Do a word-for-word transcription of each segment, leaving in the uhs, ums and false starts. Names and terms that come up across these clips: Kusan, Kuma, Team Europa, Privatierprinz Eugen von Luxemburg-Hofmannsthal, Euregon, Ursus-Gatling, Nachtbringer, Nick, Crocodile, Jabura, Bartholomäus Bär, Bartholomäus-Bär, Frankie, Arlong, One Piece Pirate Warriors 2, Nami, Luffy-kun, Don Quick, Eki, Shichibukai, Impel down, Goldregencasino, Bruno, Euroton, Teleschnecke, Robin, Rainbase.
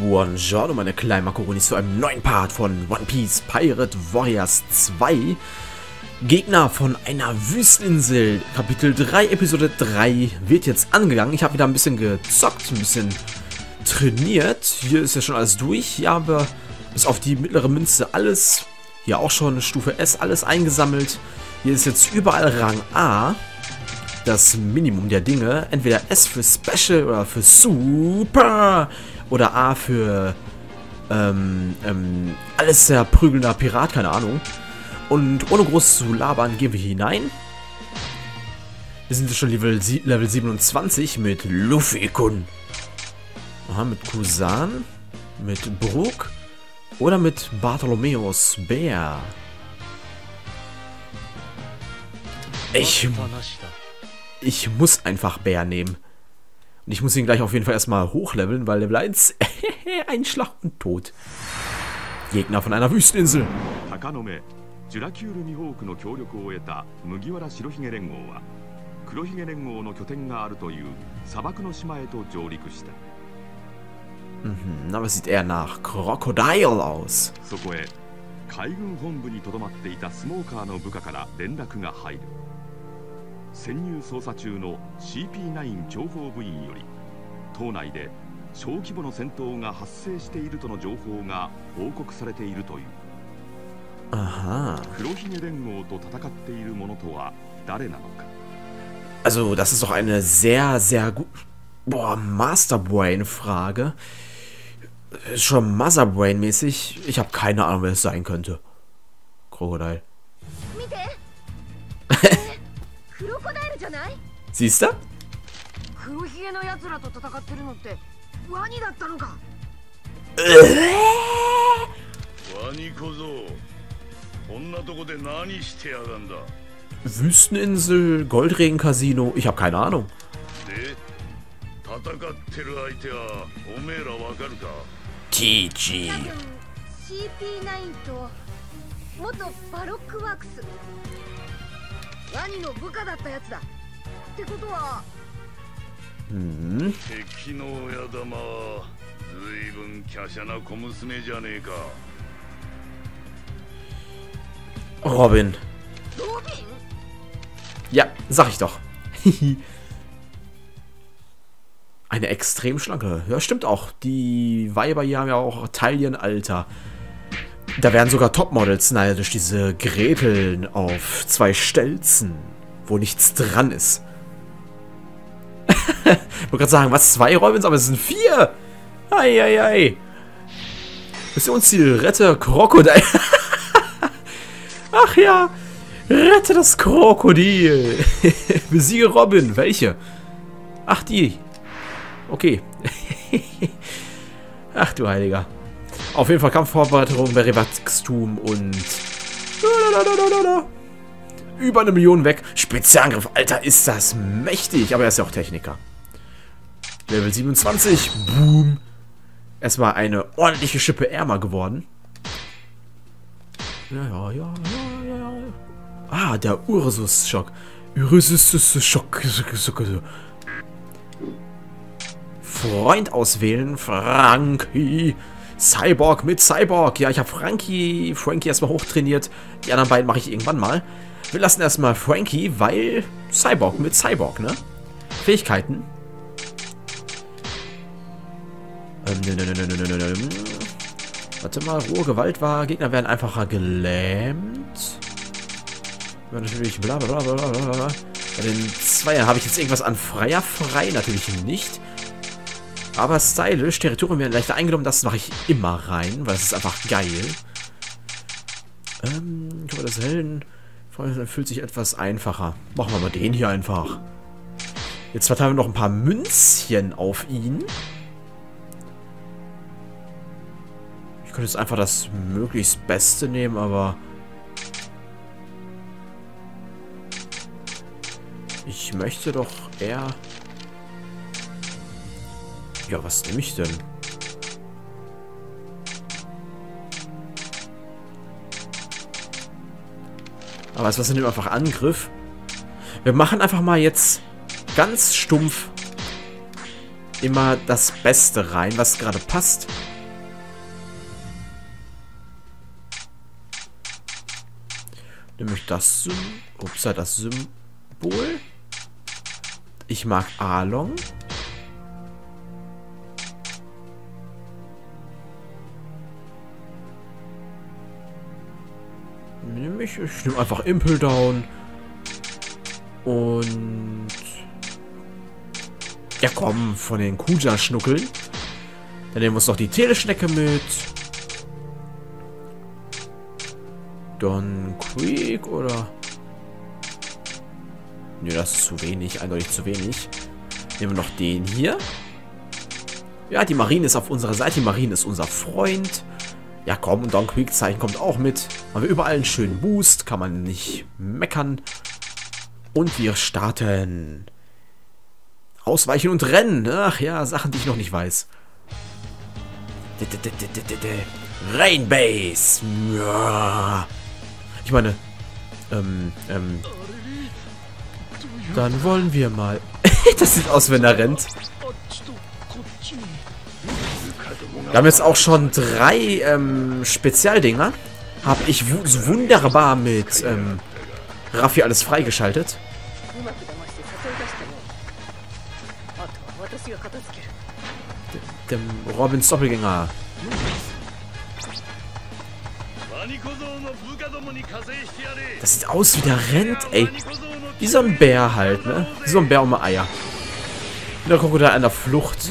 Buongiorno meine kleinen Macaronis zu einem neuen Part von One Piece Pirate Warriors zwei. Gegner von einer Wüsteninsel, Kapitel drei, Episode drei wird jetzt angegangen. Ich habe wieder ein bisschen gezockt, ein bisschen trainiert. Hier ist ja schon alles durch. Hier haben wir bis auf die mittlere Münze alles, hier auch schon Stufe S, alles eingesammelt. Hier ist jetzt überall Rang A, das Minimum der Dinge. Entweder S für Special oder für Super. Oder A für ähm, ähm, alles zerprügelnder Pirat, keine Ahnung. Und ohne groß zu labern gehen wir hinein. Wir sind jetzt schon Level, Level siebenundzwanzig mit Luffy-kun. Aha, mit Kusan, mit Brook oder mit Bartholomäus-Bär. Ich, ich muss einfach Bär nehmen. Und ich muss ihn gleich auf jeden Fall erstmal hochleveln, weil Level eins, ein Schlag und tot. Gegner von einer Wüsteninsel. Mhm, aber es sieht eher nach Crocodile aus. Aha. Also, das ist doch eine sehr, sehr gut. Boah, Masterbrain-Frage. Ist schon Motherbrain-mäßig. Ich habe keine Ahnung, wer es sein könnte. Krokodil. Siehst du? Wüsteninsel, Goldregencasino, ich habe keine Ahnung. T G. Mhm. Robin. Ja, sag ich doch. Eine extrem schlanke. Ja, stimmt auch. Die Weiber hier haben ja auch Taillenalter. Da wären sogar Topmodels neidisch, diese Greteln auf zwei Stelzen, wo nichts dran ist. Ich wollte gerade sagen, was, zwei Robins, aber es sind vier. Eieiei. Missionsziel, rette Krokodil. Ach ja, rette das Krokodil. Besiege Robin, welche? Ach, die. Okay. Ach du Heiliger. Auf jeden Fall Kampfvorbereitung, Wachstum und über eine Million weg. Spezialangriff, Alter, ist das mächtig. Aber er ist ja auch Techniker. Level siebenundzwanzig, boom. Erstmal eine ordentliche Schippe ärmer geworden. Ja, ja, ja, ja, ja. Ah, der Ursus-Schock. Ursus-Schock. Freund auswählen, Frankie. Cyborg mit Cyborg. Ja, ich habe Frankie, Frankie erstmal hochtrainiert. Die anderen beiden mache ich irgendwann mal. Wir lassen erstmal Frankie, weil Cyborg mit Cyborg, ne? Fähigkeiten. Ähm, ne, ne, ne, ne, ne, ne, ne. Warte mal, rohe Gewalt war. Gegner werden einfacher gelähmt. Ja, natürlich bla bla bla bla bla. Bei den Zweier habe ich jetzt irgendwas an Freier frei? Natürlich nicht. Aber stylisch, Territorium werden leichter eingenommen, das mache ich immer rein, weil es ist einfach geil. Ähm, ich hoffe, das Helden fühlt sich etwas einfacher. Machen wir mal den hier einfach. Jetzt verteilen wir noch ein paar Münzchen auf ihn. Ich könnte jetzt einfach das möglichst Beste nehmen, aber... ich möchte doch eher... ja, was nehme ich denn? Aber was denn einfach Angriff? Wir machen einfach mal jetzt ganz stumpf immer das Beste rein, was gerade passt. Nämlich das Symbol. Upsa, das Symbol. Ich mag Arlong. Nämlich, ich nehme einfach Impel down. Und. Ja, komm, von den Kuja-Schnuckeln. Dann nehmen wir uns noch die Teleschnecke mit. Don Quick oder. Nö, das ist zu wenig, eindeutig zu wenig. Nehmen wir noch den hier. Ja, die Marine ist auf unserer Seite. Die Marine ist unser Freund. Ja, komm, und Don Quick-Zeichen kommt auch mit. Haben wir überall einen schönen Boost. Kann man nicht meckern. Und wir starten. Ausweichen und rennen. Ach ja, Sachen, die ich noch nicht weiß. Rainbase. Ja. Ich meine, ähm, ähm. dann wollen wir mal. Das sieht aus, wenn er rennt. Wir haben jetzt auch schon drei ähm, Spezialdinger. Habe ich wu wunderbar mit ähm, Raffi alles freigeschaltet. Dem Robins Doppelgänger. Das sieht aus wie der rennt, ey. Wie so ein Bär halt, ne? Wie so ein Bär um Eier. Wie der Crocodile an der Flucht.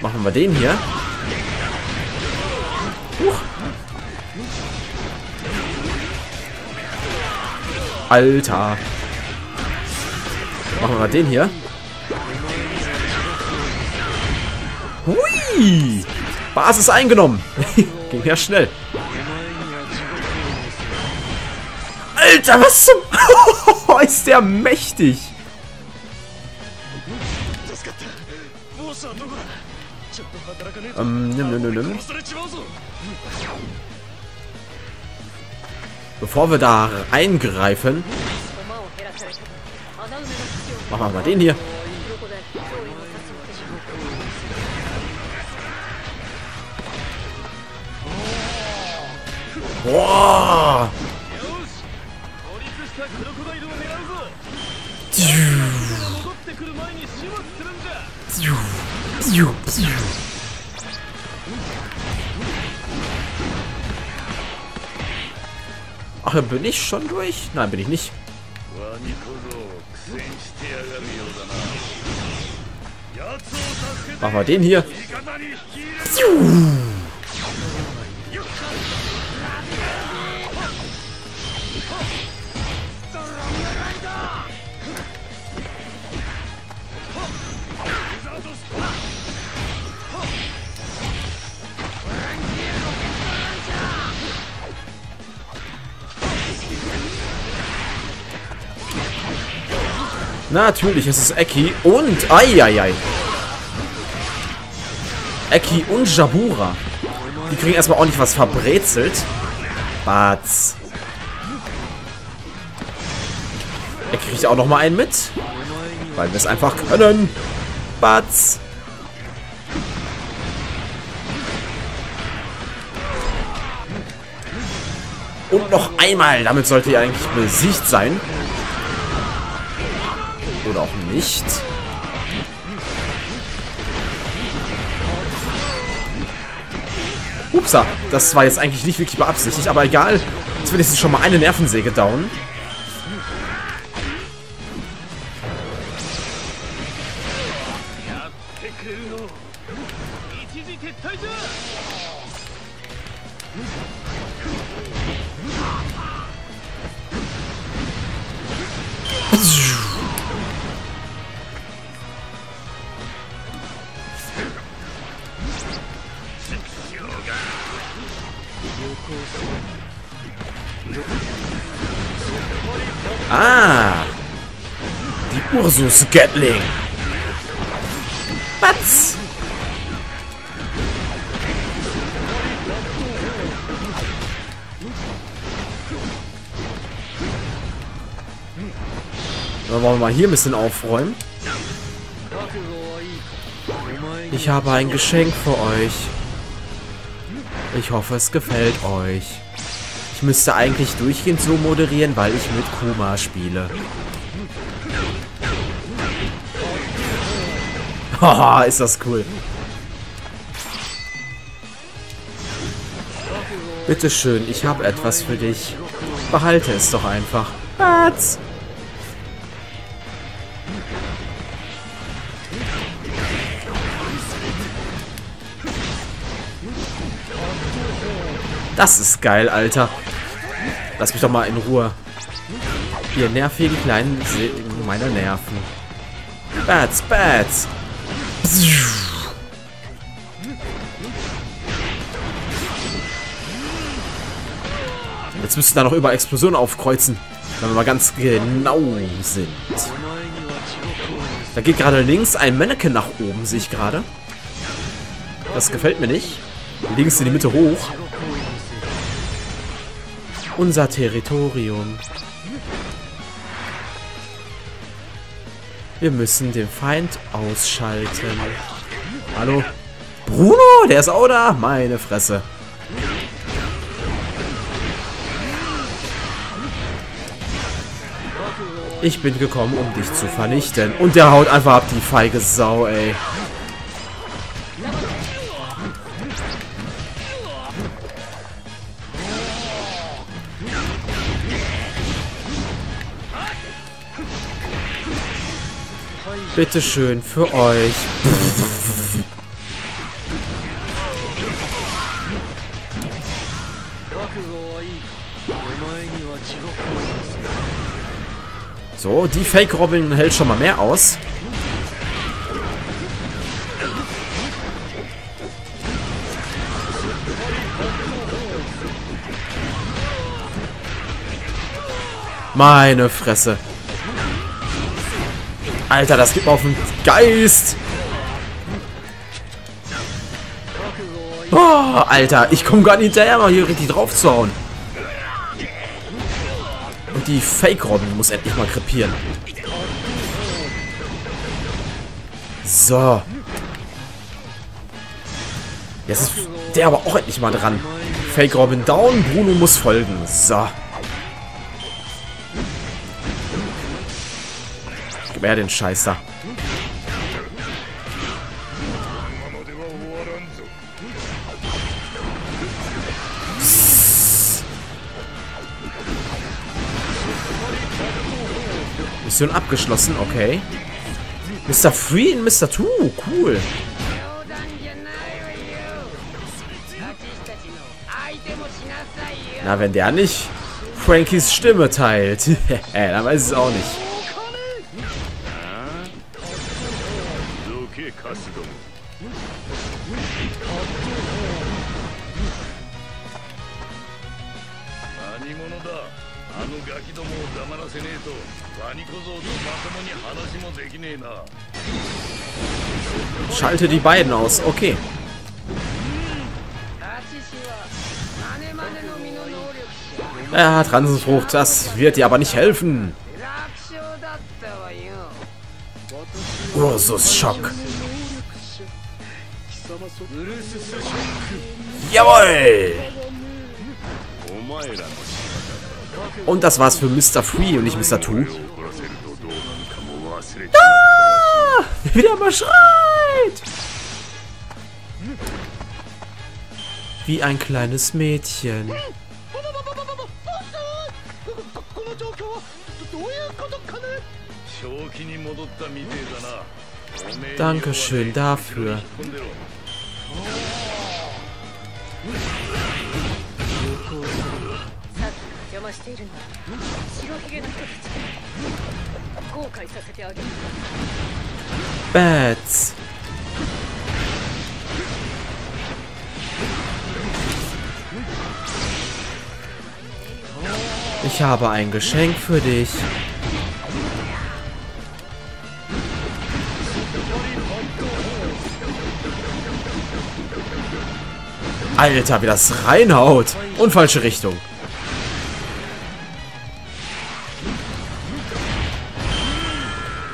Machen wir den hier. Huch. Alter. Machen wir mal den hier. Hui! Basis eingenommen. Ging ja schnell. Alter, was zum... Ist der mächtig. Ähm, nimm, nimm, nimm. Bevor wir da eingreifen... Machen wir mal den hier. Boah! Ach, bin ich schon durch? Nein, bin ich nicht. Machen wir den hier. Natürlich ist es Eki und... Eieiei. Eki und Jabura. Die kriegen erstmal ordentlich was verbrezelt. Batz. Er kriegt auch nochmal einen mit. Weil wir es einfach können. Batz. Und noch einmal. Damit sollte er eigentlich besiegt sein. Oder auch nicht. Upsa, das war jetzt eigentlich nicht wirklich beabsichtigt, aber egal. Jetzt will ich schon mal eine Nervensäge down. Ah! Die Ursus-Gatling! Batz! Dann wollen wir mal hier ein bisschen aufräumen. Ich habe ein Geschenk für euch. Ich hoffe, es gefällt euch. Ich müsste eigentlich durchgehend so moderieren, weil ich mit Kuma spiele. Haha, ist das cool. Bitteschön, ich habe etwas für dich. Behalte es doch einfach. Was? Das ist geil, Alter. Lass mich doch mal in Ruhe. Ihr nervigen kleinen Segen meiner Nerven. Bats, Bats. Jetzt müssten da noch über Explosionen aufkreuzen, wenn wir mal ganz genau sind. Da geht gerade links ein Mannequin nach oben, sehe ich gerade. Das gefällt mir nicht. Links in die Mitte hoch. Unser Territorium. Wir müssen den Feind ausschalten. Hallo? Bruno, der ist auch da? Meine Fresse. Ich bin gekommen, um dich zu vernichten. Und der haut einfach ab, die feige Sau, ey. Bitteschön für euch. So, die Fake Robin hält schon mal mehr aus. Meine Fresse. Alter, das gibt mir auf den Geist. Oh, Alter, ich komme gar nicht hinterher, mal hier richtig drauf zu hauen. Und die Fake-Robin muss endlich mal krepieren. So. Jetzt ist der aber auch endlich mal dran. Fake-Robin down, Bruno muss folgen. So. Wer den Scheiß da? Mission abgeschlossen, okay. Mister Free und Mister Two, cool. Na, wenn der nicht Frankies Stimme teilt, dann weiß ich es auch nicht. Schalte die beiden aus, okay. Ja, Transenfrucht, das wird dir aber nicht helfen. Ursus-Schock. Jawohl! Und das war's für Mister Free und nicht Mister Two. Ah! Wieder mal schreit! Wie ein kleines Mädchen. Dankeschön dafür. Bats. Ich habe ein Geschenk für dich. Alter, wie das reinhaut. Und falsche Richtung.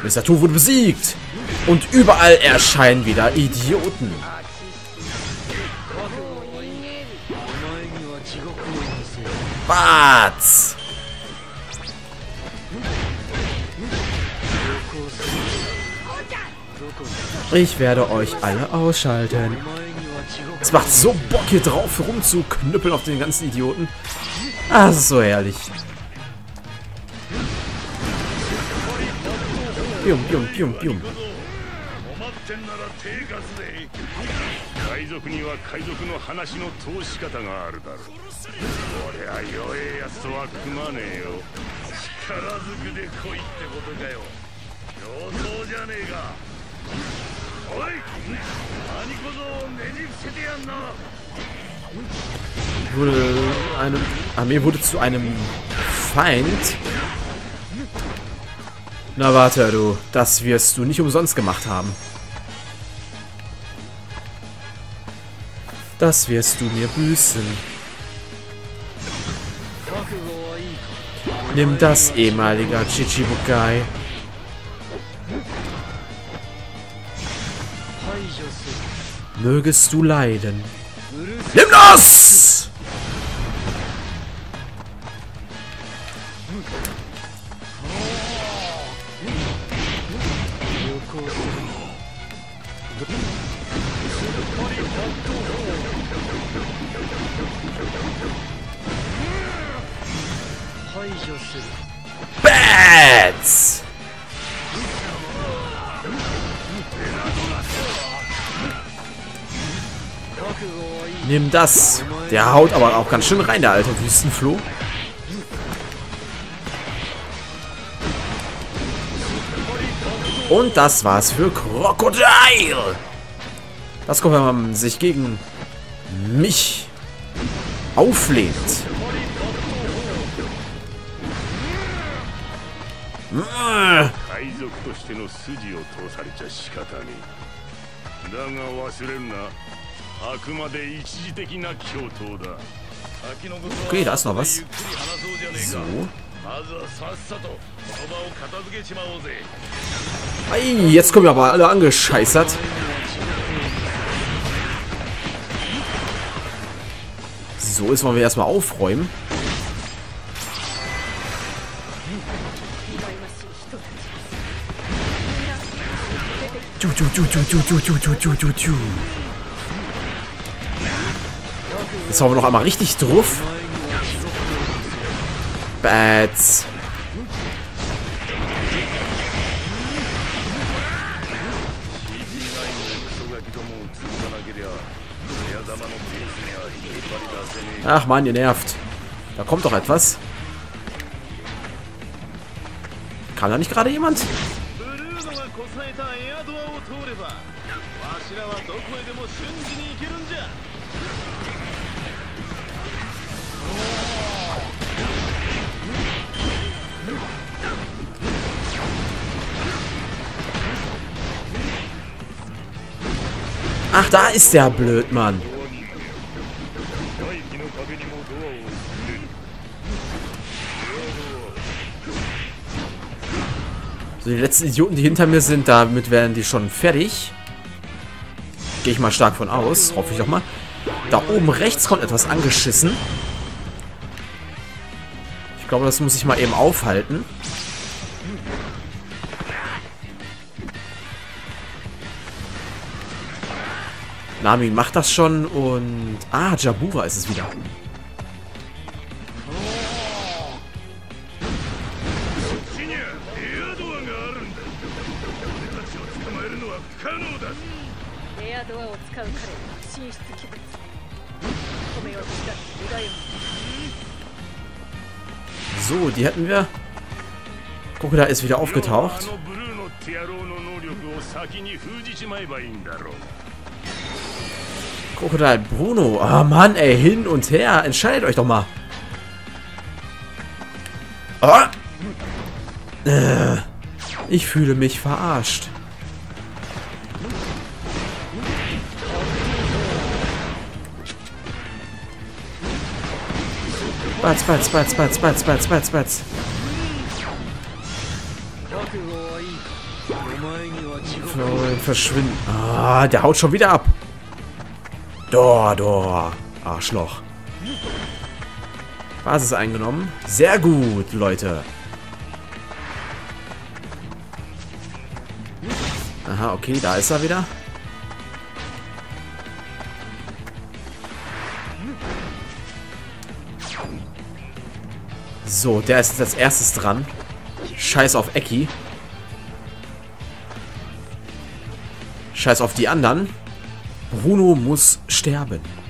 Mister Tu wurde besiegt. Und überall erscheinen wieder Idioten. Batz! Ich werde euch alle ausschalten. Es macht so Bock, hier drauf rumzuknüppeln auf den ganzen Idioten. Ah, das ist so herrlich. Pium, pium, pium, pium. Wurde eine Armee wurde zu einem Feind. Na warte, du, das wirst du nicht umsonst gemacht haben. Das wirst du mir büßen. Nimm das, ehemaliger Shichibukai. Mögest du leiden. Nimm das! Bats! Nimm das. Der haut aber auch ganz schön rein, der alte Wüstenfloh. Und das war's für Crocodile. Das kommt, wenn man sich gegen mich auflehnt. Okay, da ist noch was. So. Ei, jetzt kommen wir aber alle angescheißert. So, jetzt wollen wir erstmal aufräumen. Du, du, du, du, du, du, du, du, du, du. Jetzt hauen wir noch einmal richtig drauf. Bats. Ach man, ihr nervt. Da kommt doch etwas. Kam da nicht gerade jemand? Ach, da ist der Blödmann. So, die letzten Idioten, die hinter mir sind, damit wären die schon fertig. Gehe ich mal stark von aus, hoffe ich doch mal. Da oben rechts kommt etwas angeschissen. Ich glaube, das muss ich mal eben aufhalten. Nami macht das schon und... Ah, Jabura ist es wieder. So, die hätten wir. Guck, da ist wieder aufgetaucht. Crocodile Bruno. Ah, Mann, ey, hin und her. Entscheidet euch doch mal. Ah. Äh, ich fühle mich verarscht. Batz, batz, batz, batz, batz, batz, batz, batz. verschwinden. Ah, der haut schon wieder ab. Dor, dor. Arschloch. Basis eingenommen. Sehr gut, Leute. Aha, okay, da ist er wieder. So, der ist als erstes dran. Scheiß auf Eki. Scheiß auf die anderen. Bruno muss sterben.